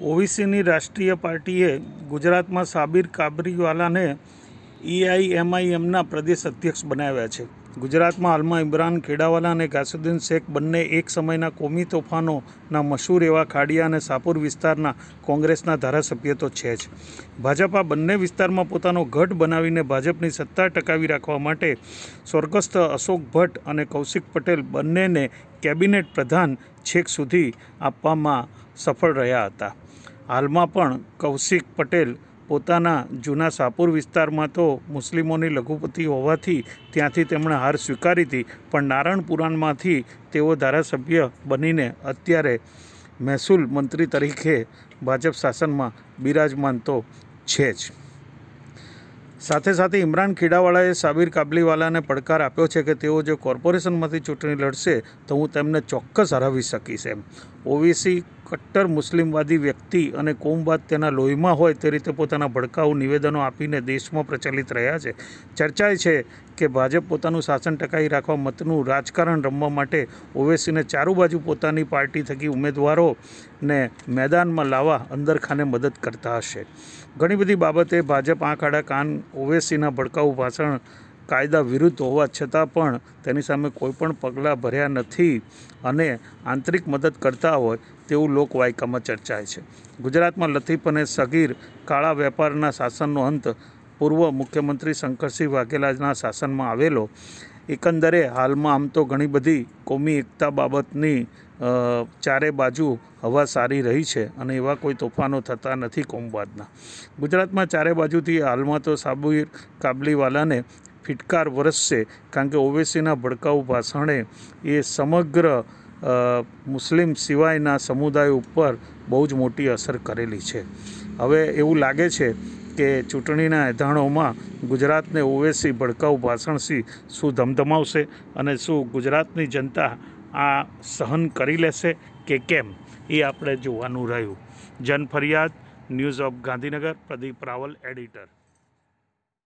ઓવૈસીની રાષ્ટ્રીય પાર્ટીએ ગુજરાતમાં સાબિર કાબલીવાલાને ઈઆઈએમઆઈએમના પ્રદેશ અધ્યક્ષ બનાવ્યા છે। ગુજરાતમાં હાલમાં ઇમરાન ખેડાવાલા અને ગાસુદ્દીન શેખ બંને એક સમયના કોમી તોફાનોના મશહૂર એવા ખાડિયા અને સાપુર વિસ્તારના કોંગ્રેસના ધારાસભ્ય તો છે જ। ભાજપ આ બંને વિસ્તારમાં પોતાનો ગઢ બનાવીને ભાજપની સત્તા ટકાવી રાખવા માટે સ્વર્ગસ્થ અશોક ભટ્ટ અને કૌશિક પટેલ બંનેને કેબિનેટ પ્રધાન છેક સુધી આપવામાં સફળ રહ્યા હતા। હાલમાં પણ કૌશિક પટેલ પોતાના જૂના સાપુર વિસ્તારમાં તો મુસ્લિમોની લઘુપતિ હોવાથી ત્યાંથી તેમણે હાર સ્વીકારી હતી, પણ નારાયણ પુરાણમાંથી તેઓ ધારાસભ્ય બનીને અત્યારે મહેસૂલ મંત્રી તરીકે ભાજપ શાસનમાં બિરાજમાન તો છે જ। સાથે સાથે ઇમરાન ખેડાવાલાએ સાબિર કાબલીવાલાને પડકાર આપ્યો છે કે તેઓ જો કોર્પોરેશનમાંથી ચૂંટણી લડશે તો હું તેમને ચોક્કસ હરાવી શકીશ એમ। ઓવૈસી કટ્ટર મુસ્લિમવાદી વ્યક્તિ અને કોમવાદ તેના લોહીમાં હોય તે રીતે પોતાના ભડકાઉ નિવેદનો આપીને દેશમાં પ્રચલિત રહ્યા છે। ચર્ચાય છે કે ભાજપ પોતાનું શાસન ટકાવી રાખવા મતનું રાજકારણ રમવા માટે ઓવૈસીને ચારેબાજુ પોતાની પાર્ટી થકી ઉમેદવારોને મેદાનમાં લાવવા અંદરખાને મદદ કરતા હશે। ઘણી બધી બાબતે ભાજપ આંખ આડા કાન ઓવૈસીના ભડકાઉ ભાષણ કાયદા વિરુદ્ધ હોવા છતાં પણ તેની સામે કોઈપણ પગલાં ભર્યા નથી અને આંતરિક મદદ કરતા હોય તેવું લોકવાયકામાં ચર્ચાય છે। ગુજરાતમાં લતીફ અને સગીર કાળા વેપારના શાસનનો અંત પૂર્વ મુખ્યમંત્રી શંકર સિંહ વઘેલાના શાસનમાં આવેલો। એકંદરે હાલમાં આમ તો ઘણી બધી કોમી એકતા બાબતની ચારે બાજુ હવા સારી રહી છે અને એવા કોઈ તોફાનો થતા નથી કોમવાદના। ગુજરાતમાં ચારે બાજુથી હાલમાં તો સાબિર કાબલીવાલાને ફિટકાર વરસશે, કારણ કે ઓવૈસીના ભડકાઉ ભાષણે એ સમગ્ર મુસ્લિમ સિવાયના સમુદાય ઉપર બહુ જ મોટી અસર કરેલી છે। હવે એવું લાગે છે કે ચૂંટણીના એધાણોમાં ગુજરાતને ઓવૈસી ભડકાઉ ભાષણથી શું ધમધમાવશે અને શું ગુજરાતની જનતા આ સહન કરી લેશે કે કેમ, એ આપણે જોવાનું રહ્યું। જન ફરિયાદ, news of Gandhinagar, Pradeep Raval, editor.